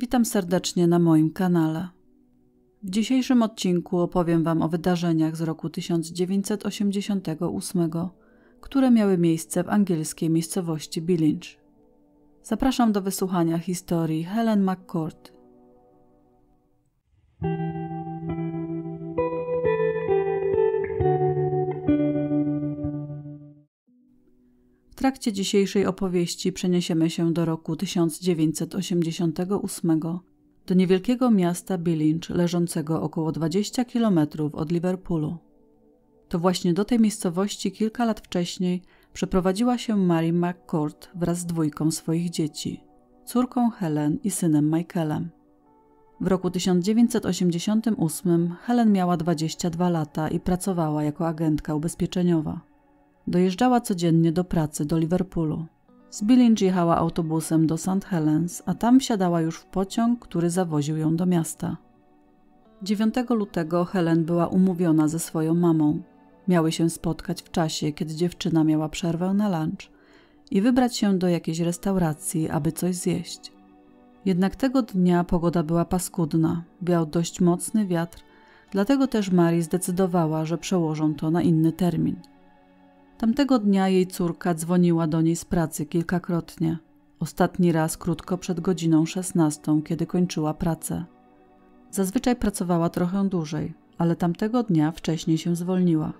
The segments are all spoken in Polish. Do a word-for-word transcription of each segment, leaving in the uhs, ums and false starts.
Witam serdecznie na moim kanale. W dzisiejszym odcinku opowiem Wam o wydarzeniach z roku tysiąc dziewięćset osiemdziesiątego ósmego, które miały miejsce w angielskiej miejscowości Billinge. Zapraszam do wysłuchania historii Helen McCourt. W trakcie dzisiejszej opowieści przeniesiemy się do roku tysiąc dziewięćset osiemdziesiątego ósmego, do niewielkiego miasta Billinge, leżącego około dwadzieścia kilometrów od Liverpoolu. To właśnie do tej miejscowości kilka lat wcześniej przeprowadziła się Marie McCourt wraz z dwójką swoich dzieci, córką Helen i synem Michaelem. W roku tysiąc dziewięćset osiemdziesiątym ósmym Helen miała dwadzieścia dwa lata i pracowała jako agentka ubezpieczeniowa. Dojeżdżała codziennie do pracy do Liverpoolu. Z Billinge jechała autobusem do Saint Helens, a tam wsiadała już w pociąg, który zawoził ją do miasta. dziewiątego lutego Helen była umówiona ze swoją mamą. Miały się spotkać w czasie, kiedy dziewczyna miała przerwę na lunch i wybrać się do jakiejś restauracji, aby coś zjeść. Jednak tego dnia pogoda była paskudna, wiał dość mocny wiatr, dlatego też Marie zdecydowała, że przełożą to na inny termin. Tamtego dnia jej córka dzwoniła do niej z pracy kilkakrotnie. Ostatni raz krótko przed godziną szesnastą, kiedy kończyła pracę. Zazwyczaj pracowała trochę dłużej, ale tamtego dnia wcześniej się zwolniła.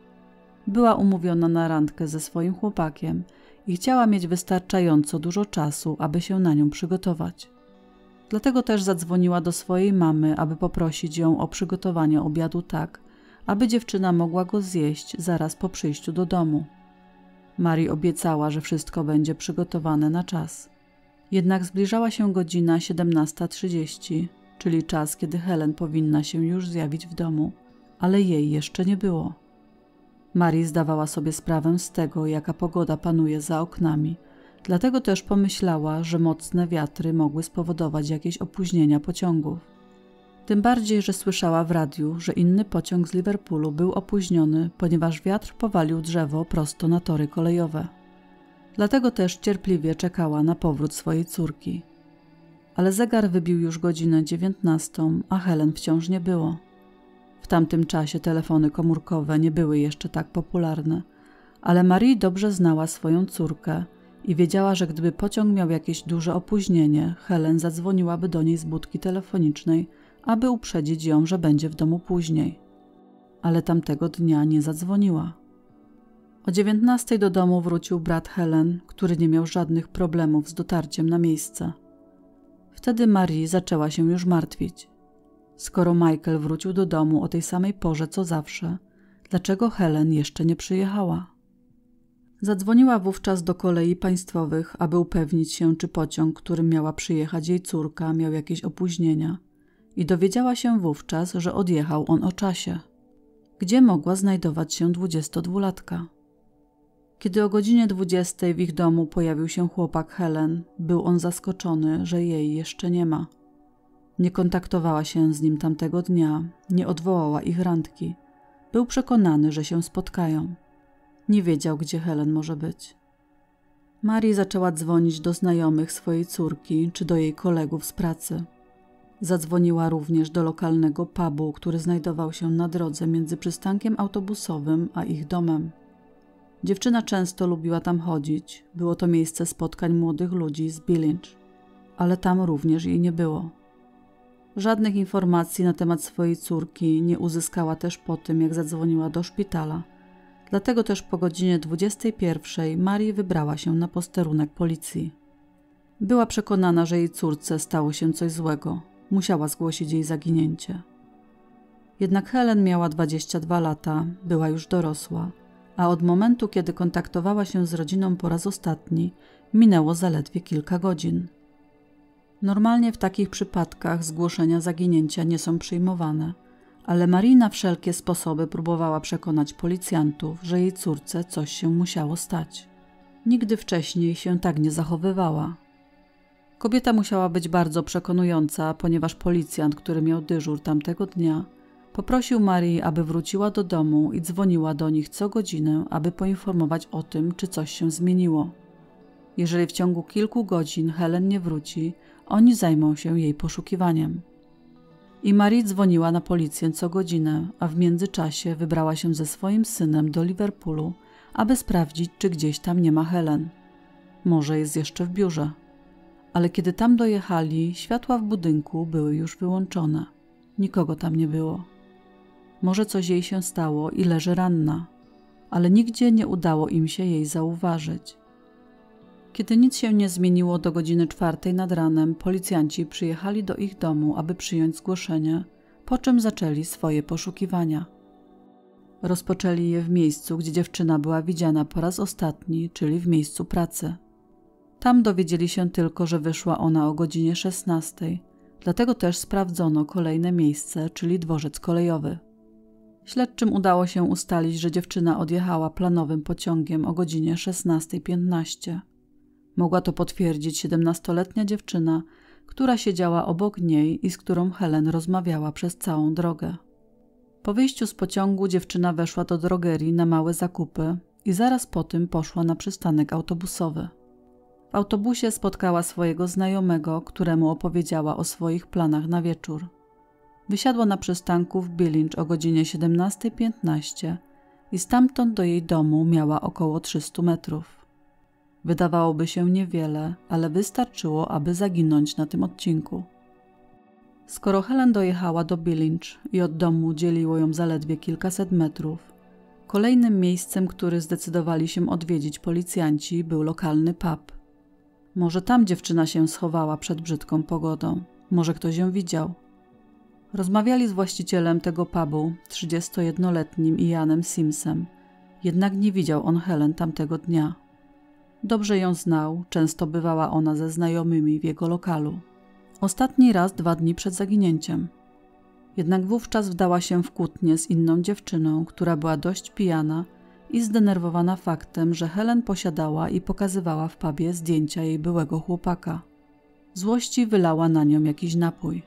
Była umówiona na randkę ze swoim chłopakiem i chciała mieć wystarczająco dużo czasu, aby się na nią przygotować. Dlatego też zadzwoniła do swojej mamy, aby poprosić ją o przygotowanie obiadu tak, aby dziewczyna mogła go zjeść zaraz po przyjściu do domu. Marie obiecała, że wszystko będzie przygotowane na czas. Jednak zbliżała się godzina siedemnasta trzydzieści, czyli czas, kiedy Helen powinna się już zjawić w domu, ale jej jeszcze nie było. Marie zdawała sobie sprawę z tego, jaka pogoda panuje za oknami, dlatego też pomyślała, że mocne wiatry mogły spowodować jakieś opóźnienia pociągów. Tym bardziej, że słyszała w radiu, że inny pociąg z Liverpoolu był opóźniony, ponieważ wiatr powalił drzewo prosto na tory kolejowe. Dlatego też cierpliwie czekała na powrót swojej córki. Ale zegar wybił już godzinę dziewiętnastą, a Helen wciąż nie było. W tamtym czasie telefony komórkowe nie były jeszcze tak popularne, ale Marie dobrze znała swoją córkę i wiedziała, że gdyby pociąg miał jakieś duże opóźnienie, Helen zadzwoniłaby do niej z budki telefonicznej, aby uprzedzić ją, że będzie w domu później. Ale tamtego dnia nie zadzwoniła. O dziewiętnastej do domu wrócił brat Helen, który nie miał żadnych problemów z dotarciem na miejsce. Wtedy Marie zaczęła się już martwić. Skoro Michael wrócił do domu o tej samej porze co zawsze, dlaczego Helen jeszcze nie przyjechała? Zadzwoniła wówczas do kolei państwowych, aby upewnić się, czy pociąg, którym miała przyjechać jej córka, miał jakieś opóźnienia. I dowiedziała się wówczas, że odjechał on o czasie. Gdzie mogła znajdować się dwudziestodwulatka? Kiedy o godzinie dwudziestej w ich domu pojawił się chłopak Helen, był on zaskoczony, że jej jeszcze nie ma. Nie kontaktowała się z nim tamtego dnia, nie odwołała ich randki. Był przekonany, że się spotkają. Nie wiedział, gdzie Helen może być. Marie zaczęła dzwonić do znajomych swojej córki czy do jej kolegów z pracy. Zadzwoniła również do lokalnego pubu, który znajdował się na drodze między przystankiem autobusowym a ich domem. Dziewczyna często lubiła tam chodzić, było to miejsce spotkań młodych ludzi z Billinge, ale tam również jej nie było. Żadnych informacji na temat swojej córki nie uzyskała też po tym, jak zadzwoniła do szpitala, dlatego też po godzinie dwudziestej pierwszej Marie wybrała się na posterunek policji. Była przekonana, że jej córce stało się coś złego. Musiała zgłosić jej zaginięcie. Jednak Helen miała dwadzieścia dwa lata, była już dorosła, a od momentu, kiedy kontaktowała się z rodziną po raz ostatni, minęło zaledwie kilka godzin. Normalnie w takich przypadkach zgłoszenia zaginięcia nie są przyjmowane, ale Marie na wszelkie sposoby próbowała przekonać policjantów, że jej córce coś się musiało stać. Nigdy wcześniej się tak nie zachowywała. Kobieta musiała być bardzo przekonująca, ponieważ policjant, który miał dyżur tamtego dnia, poprosił Marie, aby wróciła do domu i dzwoniła do nich co godzinę, aby poinformować o tym, czy coś się zmieniło. Jeżeli w ciągu kilku godzin Helen nie wróci, Oni zajmą się jej poszukiwaniem. I Marie dzwoniła na policję co godzinę, a w międzyczasie wybrała się ze swoim synem do Liverpoolu, aby sprawdzić, czy gdzieś tam nie ma Helen. Może jest jeszcze w biurze. Ale kiedy tam dojechali, światła w budynku były już wyłączone. Nikogo tam nie było. Może coś jej się stało i leży ranna, ale nigdzie nie udało im się jej zauważyć. Kiedy nic się nie zmieniło do godziny czwartej nad ranem, policjanci przyjechali do ich domu, aby przyjąć zgłoszenie, po czym zaczęli swoje poszukiwania. Rozpoczęli je w miejscu, gdzie dziewczyna była widziana po raz ostatni, czyli w miejscu pracy. Tam dowiedzieli się tylko, że wyszła ona o godzinie szesnastej, dlatego też sprawdzono kolejne miejsce, czyli dworzec kolejowy. Śledczym udało się ustalić, że dziewczyna odjechała planowym pociągiem o godzinie szesnastej piętnaście. Mogła to potwierdzić siedemnastoletnia dziewczyna, która siedziała obok niej i z którą Helen rozmawiała przez całą drogę. Po wyjściu z pociągu dziewczyna weszła do drogerii na małe zakupy i zaraz po tym poszła na przystanek autobusowy. W autobusie spotkała swojego znajomego, któremu opowiedziała o swoich planach na wieczór. Wysiadła na przystanku w Billinge o godzinie siedemnastej piętnaście i stamtąd do jej domu miała około trzysta metrów. Wydawałoby się niewiele, ale wystarczyło, aby zaginąć na tym odcinku. Skoro Helen dojechała do Billinge i od domu dzieliło ją zaledwie kilkaset metrów, kolejnym miejscem, które zdecydowali się odwiedzić policjanci, był lokalny pub. Może tam dziewczyna się schowała przed brzydką pogodą, może ktoś ją widział. Rozmawiali z właścicielem tego pubu, trzydziestojednoletnim Ianem Simsem, jednak nie widział on Helen tamtego dnia. Dobrze ją znał, często bywała ona ze znajomymi w jego lokalu. Ostatni raz dwa dni przed zaginięciem. Jednak wówczas wdała się w kłótnię z inną dziewczyną, która była dość pijana i zdenerwowana faktem, że Helen posiadała i pokazywała w pubie zdjęcia jej byłego chłopaka. Złości wylała na nią jakiś napój.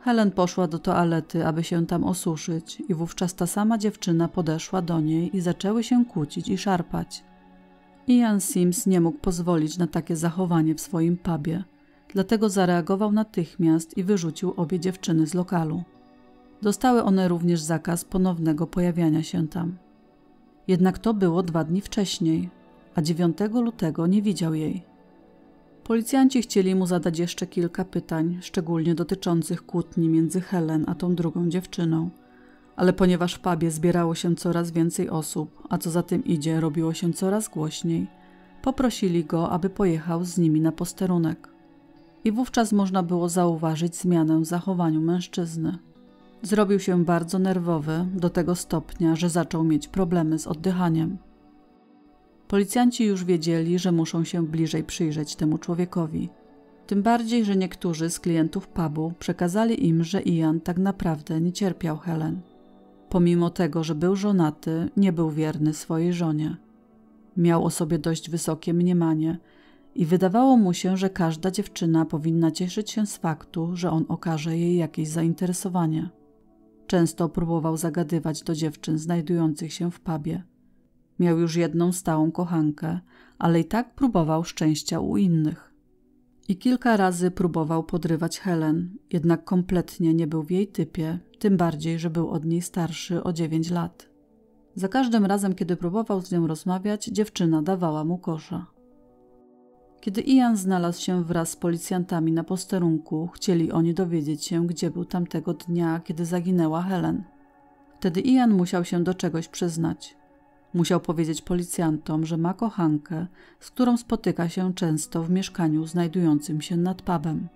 Helen poszła do toalety, aby się tam osuszyć i wówczas ta sama dziewczyna podeszła do niej i zaczęły się kłócić i szarpać. Ian Simms nie mógł pozwolić na takie zachowanie w swoim pubie, dlatego zareagował natychmiast i wyrzucił obie dziewczyny z lokalu. Dostały one również zakaz ponownego pojawiania się tam. Jednak to było dwa dni wcześniej, a dziewiątego lutego nie widział jej. Policjanci chcieli mu zadać jeszcze kilka pytań, szczególnie dotyczących kłótni między Helen a tą drugą dziewczyną, ale ponieważ w pubie zbierało się coraz więcej osób, a co za tym idzie robiło się coraz głośniej, poprosili go, aby pojechał z nimi na posterunek. I wówczas można było zauważyć zmianę w zachowaniu mężczyzny. Zrobił się bardzo nerwowy do tego stopnia, że zaczął mieć problemy z oddychaniem. Policjanci już wiedzieli, że muszą się bliżej przyjrzeć temu człowiekowi. Tym bardziej, że niektórzy z klientów pubu przekazali im, że Ian tak naprawdę nie cierpiał Helen. Pomimo tego, że był żonaty, nie był wierny swojej żonie. Miał o sobie dość wysokie mniemanie i wydawało mu się, że każda dziewczyna powinna cieszyć się z faktu, że on okaże jej jakieś zainteresowanie. Często próbował zagadywać do dziewczyn znajdujących się w pubie. Miał już jedną stałą kochankę, ale i tak próbował szczęścia u innych. I kilka razy próbował podrywać Helen, jednak kompletnie nie był w jej typie, tym bardziej, że był od niej starszy o dziewięć lat. Za każdym razem, kiedy próbował z nią rozmawiać, dziewczyna dawała mu kosza. Kiedy Ian znalazł się wraz z policjantami na posterunku, chcieli oni dowiedzieć się, gdzie był tamtego dnia, kiedy zaginęła Helen. Wtedy Ian musiał się do czegoś przyznać. Musiał powiedzieć policjantom, że ma kochankę, z którą spotyka się często w mieszkaniu znajdującym się nad pubem.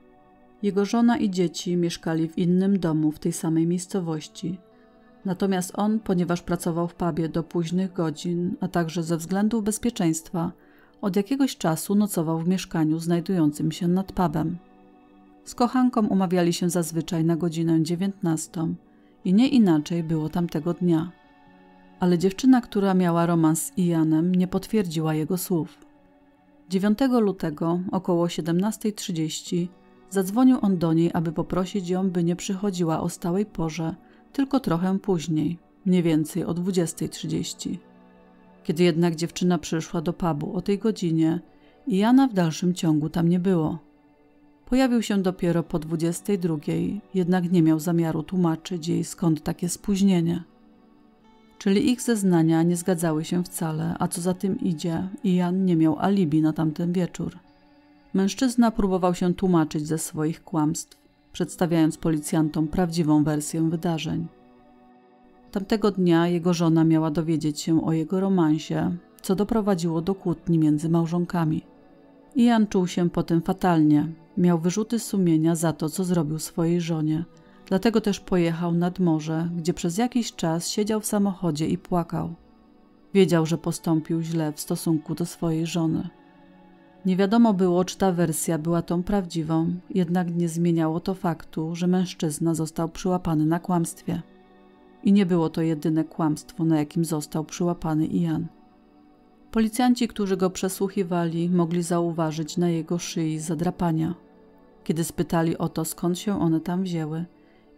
Jego żona i dzieci mieszkali w innym domu w tej samej miejscowości. Natomiast on, ponieważ pracował w pubie do późnych godzin, a także ze względów bezpieczeństwa, od jakiegoś czasu nocował w mieszkaniu znajdującym się nad pubem. Z kochanką umawiali się zazwyczaj na godzinę dziewiętnastą i nie inaczej było tamtego dnia. Ale dziewczyna, która miała romans z Ianem, nie potwierdziła jego słów. dziewiątego lutego, około siedemnastej trzydzieści, zadzwonił on do niej, aby poprosić ją, by nie przychodziła o stałej porze, tylko trochę później, mniej więcej o dwudziestej trzydzieści. Kiedy jednak dziewczyna przyszła do pubu o tej godzinie, Iana w dalszym ciągu tam nie było. Pojawił się dopiero po dwudziestej drugiej, jednak nie miał zamiaru tłumaczyć jej, skąd takie spóźnienie. Czyli ich zeznania nie zgadzały się wcale, a co za tym idzie, Ian nie miał alibi na tamten wieczór. Mężczyzna próbował się tłumaczyć ze swoich kłamstw, przedstawiając policjantom prawdziwą wersję wydarzeń. Tamtego dnia jego żona miała dowiedzieć się o jego romansie, co doprowadziło do kłótni między małżonkami. Ian czuł się potem fatalnie. Miał wyrzuty sumienia za to, co zrobił swojej żonie. Dlatego też pojechał nad morze, gdzie przez jakiś czas siedział w samochodzie i płakał. Wiedział, że postąpił źle w stosunku do swojej żony. Nie wiadomo było, czy ta wersja była tą prawdziwą, jednak nie zmieniało to faktu, że mężczyzna został przyłapany na kłamstwie. I nie było to jedyne kłamstwo, na jakim został przyłapany Ian. Policjanci, którzy go przesłuchiwali, mogli zauważyć na jego szyi zadrapania. Kiedy spytali o to, skąd się one tam wzięły,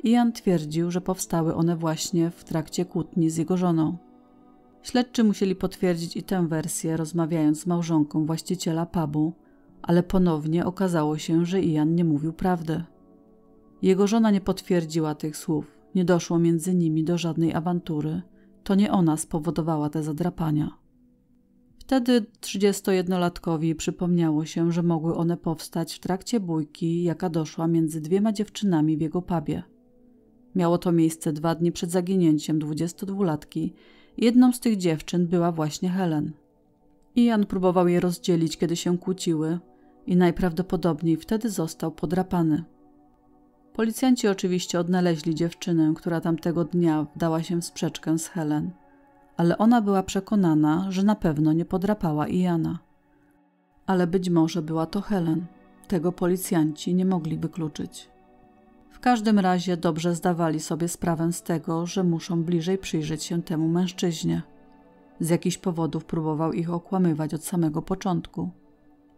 Ian twierdził, że powstały one właśnie w trakcie kłótni z jego żoną. Śledczy musieli potwierdzić i tę wersję, rozmawiając z małżonką właściciela pubu, ale ponownie okazało się, że Ian nie mówił prawdy. Jego żona nie potwierdziła tych słów, nie doszło między nimi do żadnej awantury, to nie ona spowodowała te zadrapania. Wtedy trzydziestojednolatkowi przypomniało się, że mogły one powstać w trakcie bójki, jaka doszła między dwiema dziewczynami w jego pubie. Miało to miejsce dwa dni przed zaginięciem dwudziestodwulatki. Jedną z tych dziewczyn była właśnie Helen. Ian próbował je rozdzielić, kiedy się kłóciły i najprawdopodobniej wtedy został podrapany. Policjanci oczywiście odnaleźli dziewczynę, która tamtego dnia wdała się w sprzeczkę z Helen. Ale ona była przekonana, że na pewno nie podrapała Iana. Ale być może była to Helen. Tego policjanci nie mogli wykluczyć. W każdym razie dobrze zdawali sobie sprawę z tego, że muszą bliżej przyjrzeć się temu mężczyźnie. Z jakichś powodów próbował ich okłamywać od samego początku.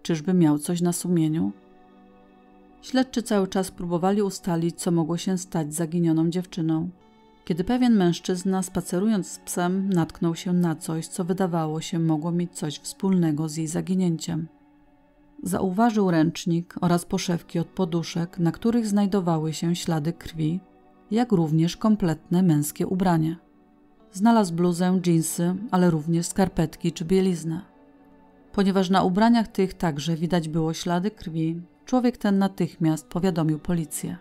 Czyżby miał coś na sumieniu? Śledczy cały czas próbowali ustalić, co mogło się stać z zaginioną dziewczyną, kiedy pewien mężczyzna, spacerując z psem, natknął się na coś, co wydawało się mogło mieć coś wspólnego z jej zaginięciem. Zauważył ręcznik oraz poszewki od poduszek, na których znajdowały się ślady krwi, jak również kompletne męskie ubranie. Znalazł bluzę, dżinsy, ale również skarpetki czy bieliznę. Ponieważ na ubraniach tych także widać było ślady krwi, człowiek ten natychmiast powiadomił policję.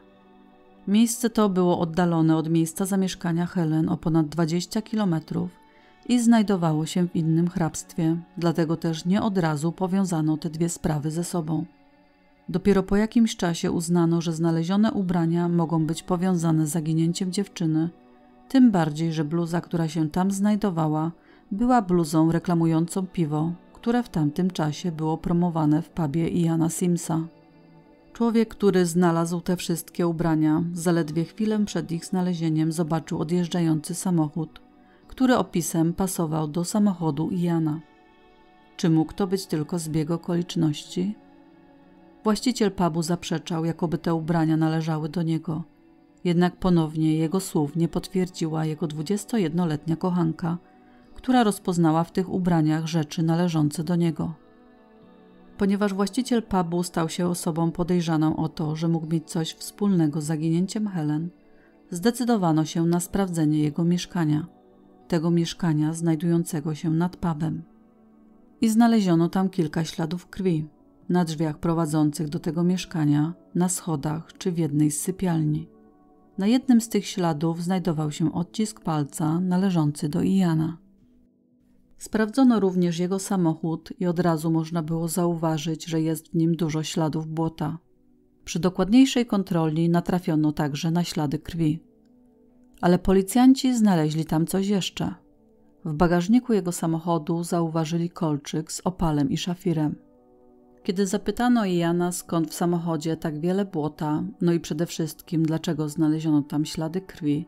Miejsce to było oddalone od miejsca zamieszkania Helen o ponad dwadzieścia kilometrów i znajdowało się w innym hrabstwie, dlatego też nie od razu powiązano te dwie sprawy ze sobą. Dopiero po jakimś czasie uznano, że znalezione ubrania mogą być powiązane z zaginięciem dziewczyny, tym bardziej, że bluza, która się tam znajdowała, była bluzą reklamującą piwo, które w tamtym czasie było promowane w pubie Iana Simsa. Człowiek, który znalazł te wszystkie ubrania, zaledwie chwilę przed ich znalezieniem zobaczył odjeżdżający samochód, który opisem pasował do samochodu Iana. Czy mógł to być tylko zbieg okoliczności? Właściciel pubu zaprzeczał, jakoby te ubrania należały do niego. Jednak ponownie jego słów nie potwierdziła jego dwudziestojednoletnia kochanka, która rozpoznała w tych ubraniach rzeczy należące do niego. Ponieważ właściciel pubu stał się osobą podejrzaną o to, że mógł mieć coś wspólnego z zaginięciem Helen, zdecydowano się na sprawdzenie jego mieszkania, tego mieszkania znajdującego się nad pubem. I znaleziono tam kilka śladów krwi, na drzwiach prowadzących do tego mieszkania, na schodach czy w jednej z sypialni. Na jednym z tych śladów znajdował się odcisk palca należący do Iana. Sprawdzono również jego samochód i od razu można było zauważyć, że jest w nim dużo śladów błota. Przy dokładniejszej kontroli natrafiono także na ślady krwi. Ale policjanci znaleźli tam coś jeszcze. W bagażniku jego samochodu zauważyli kolczyk z opalem i szafirem. Kiedy zapytano Iana, skąd w samochodzie tak wiele błota, no i przede wszystkim dlaczego znaleziono tam ślady krwi,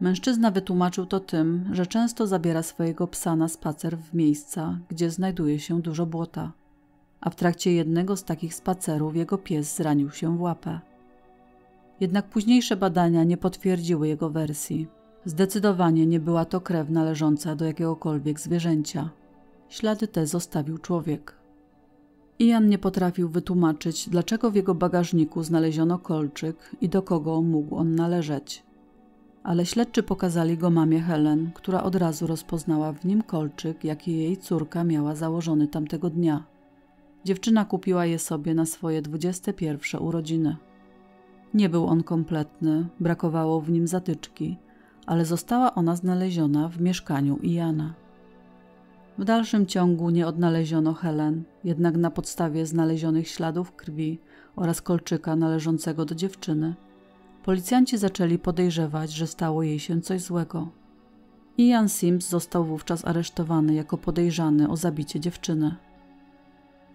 mężczyzna wytłumaczył to tym, że często zabiera swojego psa na spacer w miejsca, gdzie znajduje się dużo błota, a w trakcie jednego z takich spacerów jego pies zranił się w łapę. Jednak późniejsze badania nie potwierdziły jego wersji. Zdecydowanie nie była to krew należąca do jakiegokolwiek zwierzęcia. Ślady te zostawił człowiek. Ian nie potrafił wytłumaczyć, dlaczego w jego bagażniku znaleziono kolczyk i do kogo mógł on należeć. Ale śledczy pokazali go mamie Helen, która od razu rozpoznała w nim kolczyk, jaki jej córka miała założony tamtego dnia. Dziewczyna kupiła je sobie na swoje dwudzieste pierwsze urodziny. Nie był on kompletny, brakowało w nim zatyczki, ale została ona znaleziona w mieszkaniu Iana. W dalszym ciągu nie odnaleziono Helen, jednak na podstawie znalezionych śladów krwi oraz kolczyka należącego do dziewczyny, policjanci zaczęli podejrzewać, że stało jej się coś złego. Ian Simms został wówczas aresztowany jako podejrzany o zabicie dziewczyny.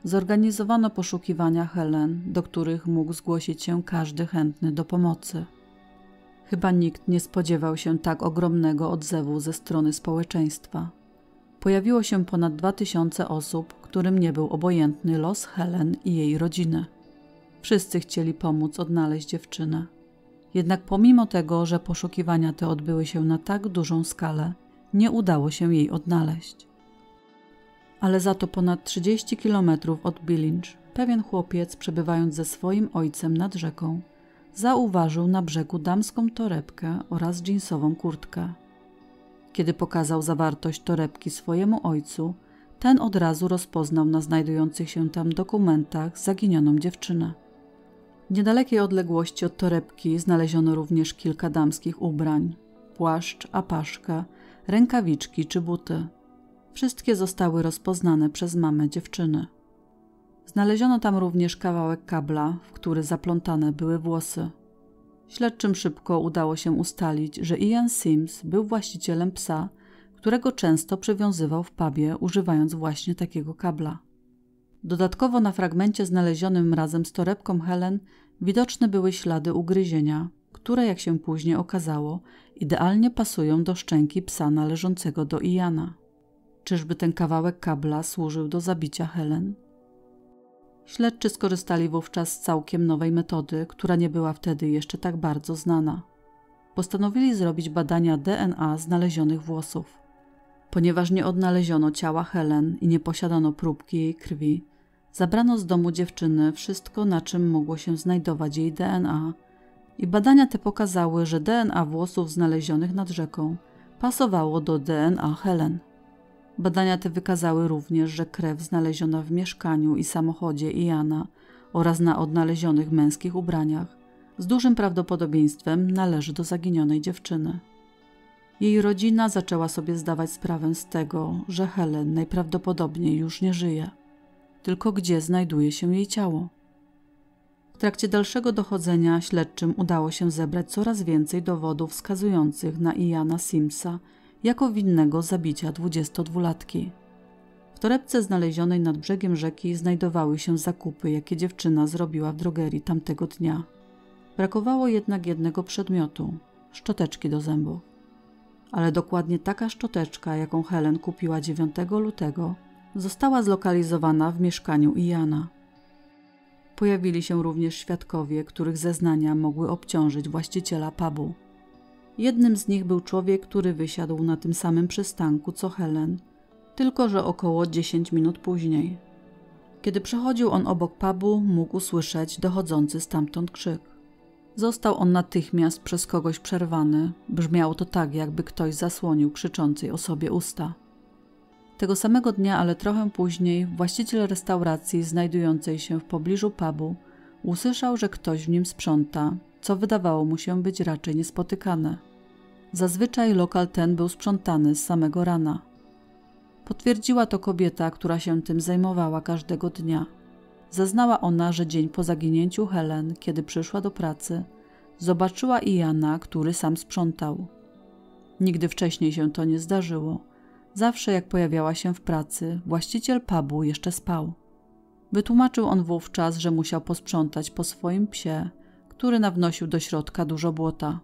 Zorganizowano poszukiwania Helen, do których mógł zgłosić się każdy chętny do pomocy. Chyba nikt nie spodziewał się tak ogromnego odzewu ze strony społeczeństwa. Pojawiło się ponad dwa tysiące osób, którym nie był obojętny los Helen i jej rodziny. Wszyscy chcieli pomóc odnaleźć dziewczynę. Jednak pomimo tego, że poszukiwania te odbyły się na tak dużą skalę, nie udało się jej odnaleźć. Ale za to ponad trzydzieści kilometrów od Billinge pewien chłopiec, przebywając ze swoim ojcem nad rzeką, zauważył na brzegu damską torebkę oraz dżinsową kurtkę. Kiedy pokazał zawartość torebki swojemu ojcu, ten od razu rozpoznał na znajdujących się tam dokumentach zaginioną dziewczynę. W niedalekiej odległości od torebki znaleziono również kilka damskich ubrań, płaszcz, apaszkę, rękawiczki czy buty. Wszystkie zostały rozpoznane przez mamę dziewczyny. Znaleziono tam również kawałek kabla, w który zaplątane były włosy. Śledczym szybko udało się ustalić, że Ian Simms był właścicielem psa, którego często przywiązywał w pubie, używając właśnie takiego kabla. Dodatkowo na fragmencie znalezionym razem z torebką Helen widoczne były ślady ugryzienia, które, jak się później okazało, idealnie pasują do szczęki psa należącego do Iana. Czyżby ten kawałek kabla służył do zabicia Helen? Śledczy skorzystali wówczas z całkiem nowej metody, która nie była wtedy jeszcze tak bardzo znana. Postanowili zrobić badania D N A znalezionych włosów. Ponieważ nie odnaleziono ciała Helen i nie posiadano próbki jej krwi, zabrano z domu dziewczyny wszystko, na czym mogło się znajdować jej D N A, i badania te pokazały, że D N A włosów znalezionych nad rzeką pasowało do D N A Helen. Badania te wykazały również, że krew znaleziona w mieszkaniu i samochodzie Iana oraz na odnalezionych męskich ubraniach z dużym prawdopodobieństwem należy do zaginionej dziewczyny. Jej rodzina zaczęła sobie zdawać sprawę z tego, że Helen najprawdopodobniej już nie żyje. Tylko gdzie znajduje się jej ciało? W trakcie dalszego dochodzenia śledczym udało się zebrać coraz więcej dowodów wskazujących na Iana Simmsa jako winnego zabicia dwudziestodwulatki. W torebce znalezionej nad brzegiem rzeki znajdowały się zakupy, jakie dziewczyna zrobiła w drogerii tamtego dnia. Brakowało jednak jednego przedmiotu – szczoteczki do zębów. Ale dokładnie taka szczoteczka, jaką Helen kupiła dziewiątego lutego, została zlokalizowana w mieszkaniu Iana. Pojawili się również świadkowie, których zeznania mogły obciążyć właściciela pubu. Jednym z nich był człowiek, który wysiadł na tym samym przystanku co Helen, tylko że około dziesięć minut później. Kiedy przechodził on obok pubu, mógł usłyszeć dochodzący stamtąd krzyk. Został on natychmiast przez kogoś przerwany, brzmiało to tak, jakby ktoś zasłonił krzyczącej osobie usta. Tego samego dnia, ale trochę później, właściciel restauracji znajdującej się w pobliżu pubu usłyszał, że ktoś w nim sprząta, co wydawało mu się być raczej niespotykane. Zazwyczaj lokal ten był sprzątany z samego rana. Potwierdziła to kobieta, która się tym zajmowała każdego dnia. Zeznała ona, że dzień po zaginięciu Helen, kiedy przyszła do pracy, zobaczyła Iana, który sam sprzątał. Nigdy wcześniej się to nie zdarzyło. Zawsze jak pojawiała się w pracy, właściciel pubu jeszcze spał. Wytłumaczył on wówczas, że musiał posprzątać po swoim psie, który nawnosił do środka dużo błota.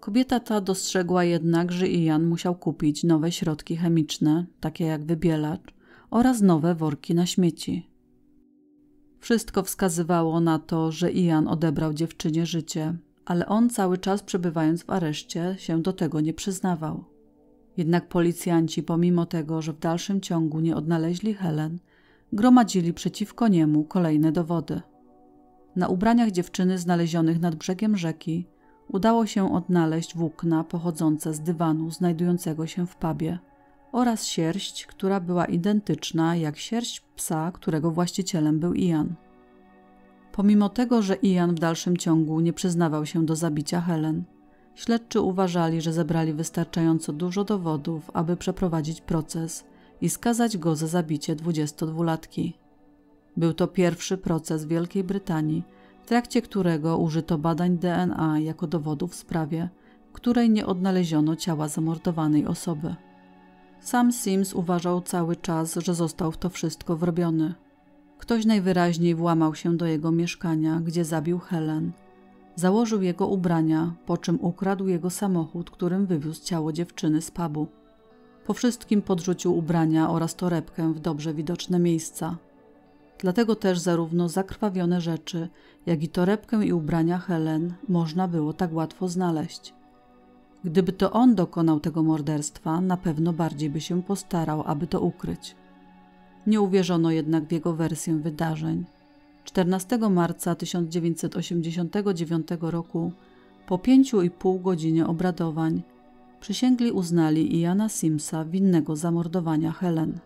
Kobieta ta dostrzegła jednak, że Ian musiał kupić nowe środki chemiczne, takie jak wybielacz, oraz nowe worki na śmieci. Wszystko wskazywało na to, że Ian odebrał dziewczynie życie, ale on cały czas przebywając w areszcie się do tego nie przyznawał. Jednak policjanci, pomimo tego, że w dalszym ciągu nie odnaleźli Helen, gromadzili przeciwko niemu kolejne dowody. Na ubraniach dziewczyny znalezionych nad brzegiem rzeki udało się odnaleźć włókna pochodzące z dywanu znajdującego się w pubie oraz sierść, która była identyczna jak sierść psa, którego właścicielem był Ian. Pomimo tego, że Ian w dalszym ciągu nie przyznawał się do zabicia Helen, śledczy uważali, że zebrali wystarczająco dużo dowodów, aby przeprowadzić proces i skazać go za zabicie dwudziestodwulatki. Był to pierwszy proces w Wielkiej Brytanii, w trakcie którego użyto badań D N A jako dowodu w sprawie, w której nie odnaleziono ciała zamordowanej osoby. Sam Simms uważał cały czas, że został w to wszystko wrobiony. Ktoś najwyraźniej włamał się do jego mieszkania, gdzie zabił Helen. Założył jego ubrania, po czym ukradł jego samochód, którym wywiózł ciało dziewczyny z pubu. Po wszystkim podrzucił ubrania oraz torebkę w dobrze widoczne miejsca. Dlatego też zarówno zakrwawione rzeczy, jak i torebkę i ubrania Helen można było tak łatwo znaleźć. Gdyby to on dokonał tego morderstwa, na pewno bardziej by się postarał, aby to ukryć. Nie uwierzono jednak w jego wersję wydarzeń. czternastego marca tysiąc dziewięćset osiemdziesiątego dziewiątego roku, po pięciu i pół godzinie obradowań, przysięgli uznali Iana Simmsa winnego zamordowania Helen.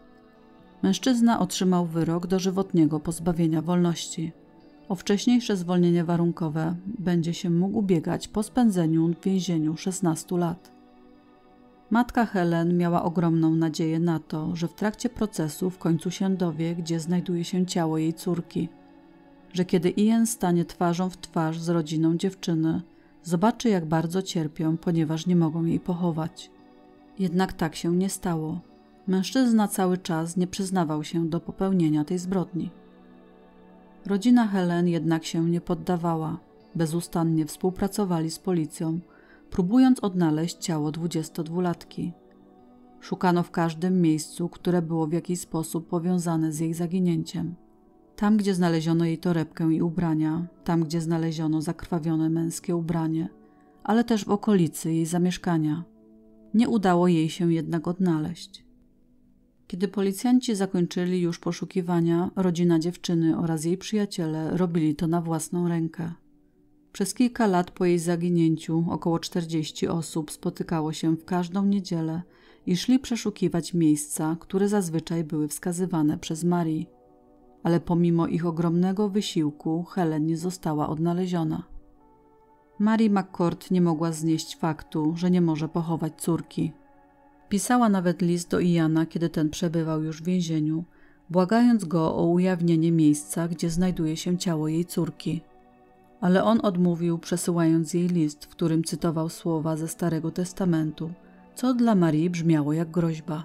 Mężczyzna otrzymał wyrok dożywotniego pozbawienia wolności. O wcześniejsze zwolnienie warunkowe będzie się mógł ubiegać po spędzeniu w więzieniu szesnastu lat. Matka Helen miała ogromną nadzieję na to, że w trakcie procesu w końcu się dowie, gdzie znajduje się ciało jej córki. Że kiedy Ian stanie twarzą w twarz z rodziną dziewczyny, zobaczy, jak bardzo cierpią, ponieważ nie mogą jej pochować. Jednak tak się nie stało. Mężczyzna cały czas nie przyznawał się do popełnienia tej zbrodni. Rodzina Helen jednak się nie poddawała. Bezustannie współpracowali z policją, próbując odnaleźć ciało dwudziestodwulatki. Szukano w każdym miejscu, które było w jakiś sposób powiązane z jej zaginięciem. Tam, gdzie znaleziono jej torebkę i ubrania, tam, gdzie znaleziono zakrwawione męskie ubranie, ale też w okolicy jej zamieszkania. Nie udało jej się jednak odnaleźć. Kiedy policjanci zakończyli już poszukiwania, rodzina dziewczyny oraz jej przyjaciele robili to na własną rękę. Przez kilka lat po jej zaginięciu około czterdziestu osób spotykało się w każdą niedzielę i szli przeszukiwać miejsca, które zazwyczaj były wskazywane przez Marie. Ale pomimo ich ogromnego wysiłku Helen nie została odnaleziona. Marie McCourt nie mogła znieść faktu, że nie może pochować córki. Pisała nawet list do Iana, kiedy ten przebywał już w więzieniu, błagając go o ujawnienie miejsca, gdzie znajduje się ciało jej córki. Ale on odmówił, przesyłając jej list, w którym cytował słowa ze Starego Testamentu, co dla Marii brzmiało jak groźba.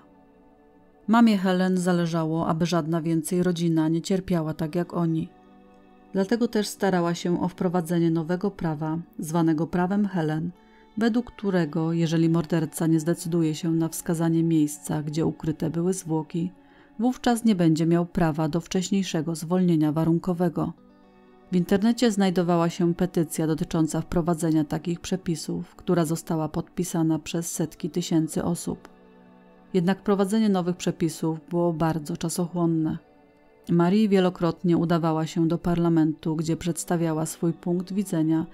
Mamie Helen zależało, aby żadna więcej rodzina nie cierpiała tak jak oni. Dlatego też starała się o wprowadzenie nowego prawa, zwanego prawem Helen, według którego, jeżeli morderca nie zdecyduje się na wskazanie miejsca, gdzie ukryte były zwłoki, wówczas nie będzie miał prawa do wcześniejszego zwolnienia warunkowego. W internecie znajdowała się petycja dotycząca wprowadzenia takich przepisów, która została podpisana przez setki tysięcy osób. Jednak prowadzenie nowych przepisów było bardzo czasochłonne. Marie wielokrotnie udawała się do parlamentu, gdzie przedstawiała swój punkt widzenia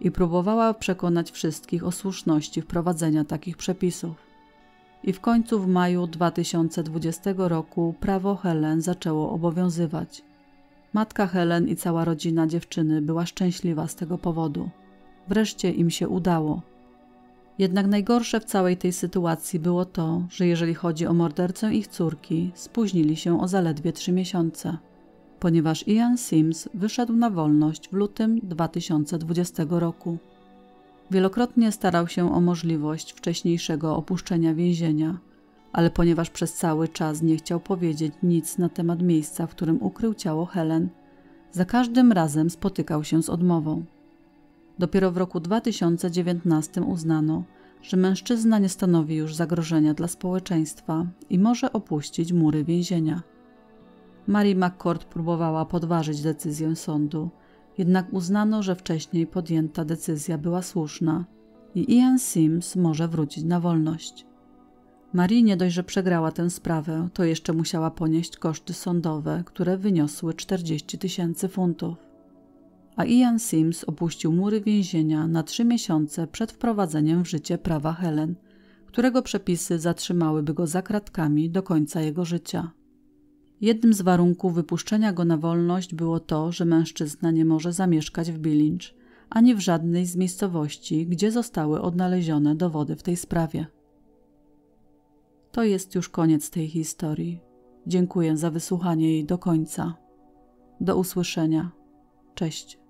i próbowała przekonać wszystkich o słuszności wprowadzenia takich przepisów. I w końcu w maju dwa tysiące dwudziestego roku prawo Helen zaczęło obowiązywać. Matka Helen i cała rodzina dziewczyny była szczęśliwa z tego powodu. Wreszcie im się udało. Jednak najgorsze w całej tej sytuacji było to, że jeżeli chodzi o mordercę ich córki, spóźnili się o zaledwie trzy miesiące, ponieważ Ian Simms wyszedł na wolność w lutym dwa tysiące dwudziestego roku. Wielokrotnie starał się o możliwość wcześniejszego opuszczenia więzienia, ale ponieważ przez cały czas nie chciał powiedzieć nic na temat miejsca, w którym ukrył ciało Helen, za każdym razem spotykał się z odmową. Dopiero w roku dwa tysiące dziewiętnastym uznano, że mężczyzna nie stanowi już zagrożenia dla społeczeństwa i może opuścić mury więzienia. Marie McCourt próbowała podważyć decyzję sądu, jednak uznano, że wcześniej podjęta decyzja była słuszna i Ian Simms może wrócić na wolność. Marie nie dość, że przegrała tę sprawę, to jeszcze musiała ponieść koszty sądowe, które wyniosły czterdzieści tysięcy funtów. A Ian Simms opuścił mury więzienia na trzy miesiące przed wprowadzeniem w życie prawa Helen, którego przepisy zatrzymałyby go za kratkami do końca jego życia. Jednym z warunków wypuszczenia go na wolność było to, że mężczyzna nie może zamieszkać w Billinge, ani w żadnej z miejscowości, gdzie zostały odnalezione dowody w tej sprawie. To jest już koniec tej historii. Dziękuję za wysłuchanie jej do końca. Do usłyszenia. Cześć.